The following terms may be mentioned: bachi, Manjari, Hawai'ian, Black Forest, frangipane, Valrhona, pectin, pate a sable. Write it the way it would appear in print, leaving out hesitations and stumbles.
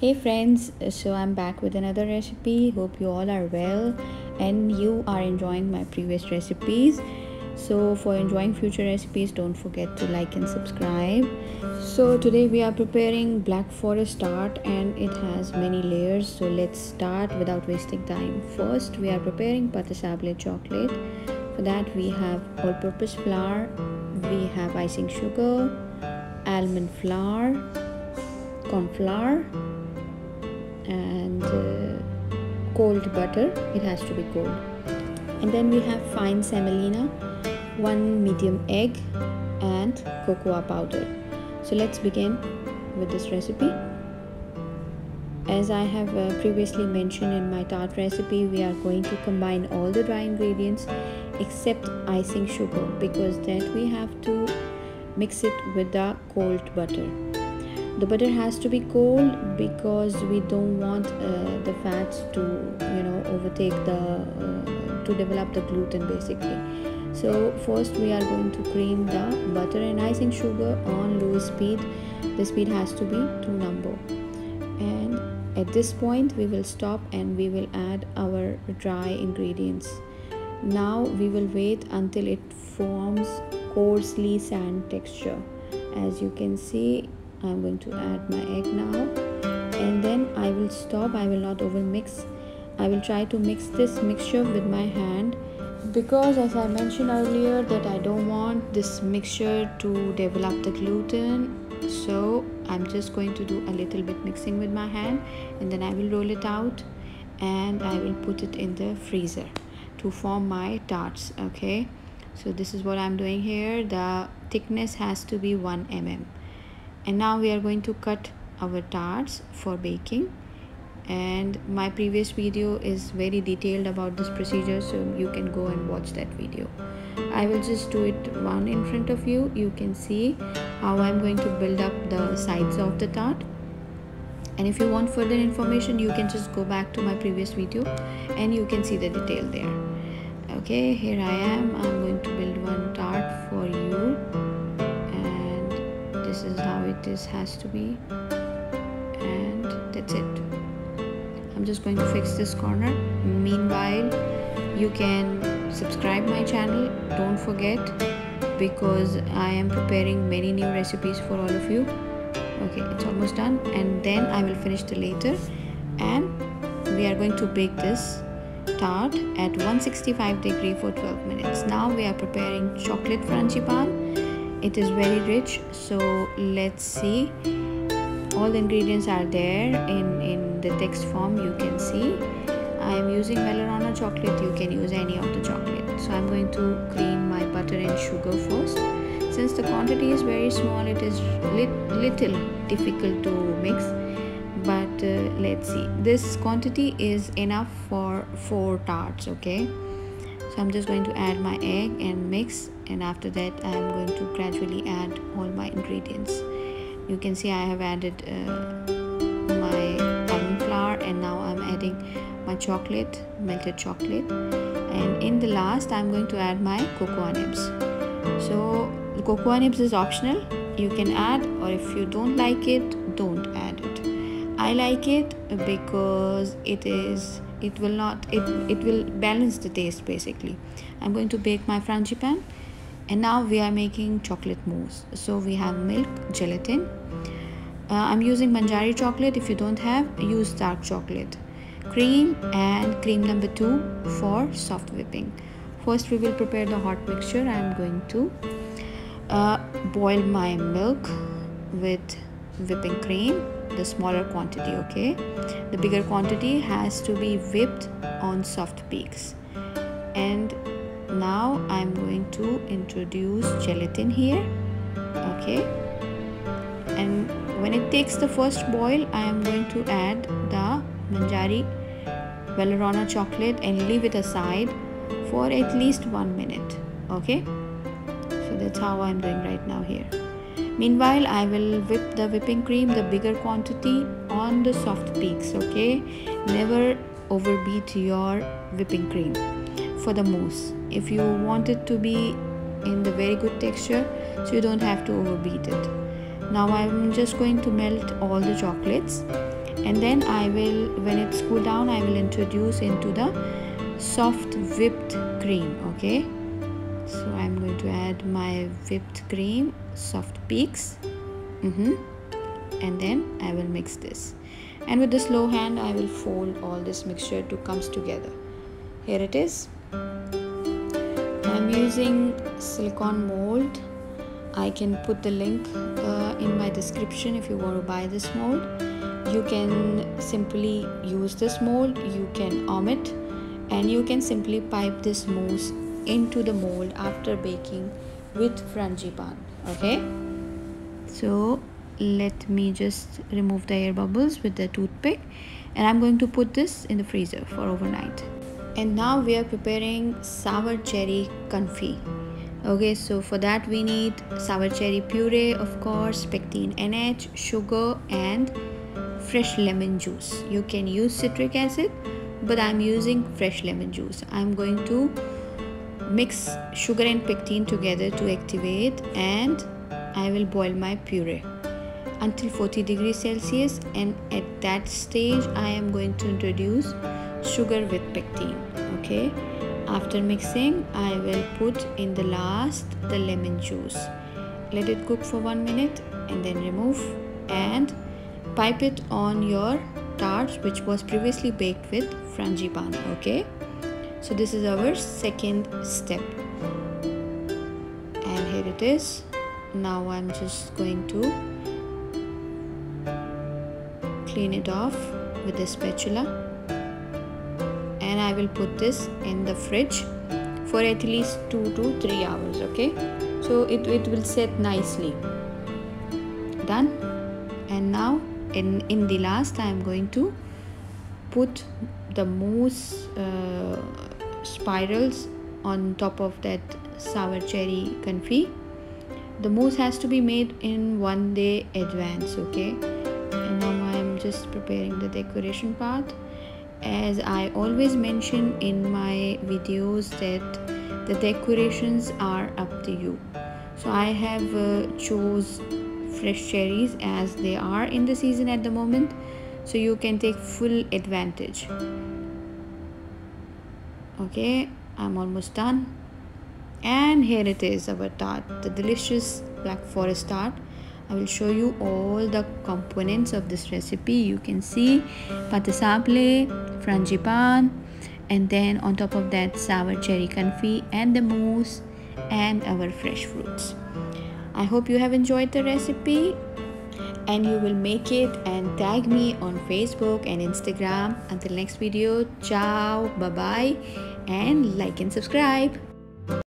Hey friends, so I'm back with another recipe. Hope you all are well and you are enjoying my previous recipes. So for enjoying future recipes, don't forget to like and subscribe. So today we are preparing black forest tart and it has many layers, so let's start without wasting time. First we are preparing pate a sable chocolate. For that we have all-purpose flour, we have icing sugar, almond flour, corn flour, and cold butter. It has to be cold. And then we have fine semolina, one medium egg, and cocoa powder. So let's begin with this recipe. As I have previously mentioned in my tart recipe, we are going to combine all the dry ingredients except icing sugar, because that we have to mix it with the cold butter. The butter has to be cold because we don't want the fats to overtake the to develop the gluten basically. So first we are going to cream the butter and icing sugar on low speed. The speed has to be 2 number, and at this point we will stop and we will add our dry ingredients. Now we will wait until it forms coarsely sand texture. As you can see, I'm going to add my egg now, and then I will stop. I will not over mix. I will try to mix this mixture with my hand, because as I mentioned earlier that I don't want this mixture to develop the gluten. So I'm just going to do a little bit mixing with my hand, and then I will roll it out and I will put it in the freezer to form my tarts. Okay, so this is what I'm doing here. The thickness has to be 1 mm. And now we are going to cut our tarts for baking, and my previous video is very detailed about this procedure, so you can go and watch that video. I will just do it one in front of you. You can see how I'm going to build up the sides of the tart, and if you want further information you can just go back to my previous video and you can see the detail there. Okay, here I am. I'm going to build one tart for you. This is how it is, has to be, and that's it. I'm just going to fix this corner. Meanwhile, you can subscribe my channel, don't forget, because I am preparing many new recipes for all of you. Okay, it's almost done, and then I will finish the later, and we are going to bake this tart at 165 degree for 12 minutes. Now we are preparing chocolate frangipane. It is very rich, so let's see. All the ingredients are there in the text form, you can see. I am using Valrhona chocolate. You can use any of the chocolate. So I'm going to cream my butter and sugar first. Since the quantity is very small, it is little difficult to mix, but let's see. This quantity is enough for 4 tarts. Okay, so I'm just going to add my egg and mix, and after that I am going to gradually add all my ingredients. You can see I have added my almond flour, and now I'm adding my chocolate, melted chocolate, and in the last I'm going to add my cocoa nibs. So the cocoa nibs is optional, you can add, or if you don't like it, don't add it. I like it because it will balance the taste basically. I'm going to bake my frangipane. And now we are making chocolate mousse. So we have milk, gelatin. I'm using Manjari chocolate. If you don't have, use dark chocolate. Cream, and cream number 2 for soft whipping. First we will prepare the hot mixture. I'm going to boil my milk with whipping cream, the smaller quantity. Okay, the bigger quantity has to be whipped on soft peaks. And now I'm going to introduce gelatin here. Okay, and when it takes the first boil, I am going to add the Manjari Valrhona chocolate and leave it aside for at least 1 minute. Okay, so that's how I'm doing right now here. Meanwhile, I will whip the whipping cream, the bigger quantity, on the soft peaks. Okay, never overbeat your whipping cream for the mousse. If you want it to be in the very good texture, so you don't have to overbeat it. Now I'm just going to melt all the chocolates, and then I will, when it's cooled down, I will introduce into the soft whipped cream. Okay, so I'm going to add my whipped cream, soft peaks, and then I will mix this, and with the slow hand I will fold all this mixture to comes together. Here it is. I'm using silicone mold. I can put the link in my description if you want to buy this mold. You can simply use this mold, you can arm it, and you can simply pipe this mousse into the mold after baking with frangipane. Okay, so let me just remove the air bubbles with the toothpick, and I'm going to put this in the freezer for overnight. And now we are preparing sour cherry confit. Okay, so for that we need sour cherry puree, of course, pectin NH, sugar, and fresh lemon juice. You can use citric acid, but I'm using fresh lemon juice. I'm going to mix sugar and pectin together to activate, and I will boil my puree until 40 degrees Celsius, and at that stage I am going to introduce sugar with pectin. Okay, after mixing I will put in the last the lemon juice. Let it cook for 1 minute and then remove and pipe it on your tart which was previously baked with frangipane. Okay, so this is our second step, and here it is. Now I'm just going to clean it off with a spatula, and I will put this in the fridge for at least 2 to 3 hours. Okay, so it will set nicely. Done. And now in the last I am going to put the mousse spirals on top of that sour cherry confit. The mousse has to be made in 1 day advance. Okay, and now I'm just preparing the decoration part. As I always mention in my videos that the decorations are up to you, so I have chose fresh cherries as they are in the season at the moment, so you can take full advantage. Okay, I'm almost done, and here it is, our tart, the delicious black forest tart. I will show you all the components of this recipe. You can see pate a sable, frangipane, and then on top of that sour cherry confit and the mousse and our fresh fruits. I hope you have enjoyed the recipe, and you will make it and tag me on Facebook and Instagram. Until next video, ciao, bye bye, and like and subscribe.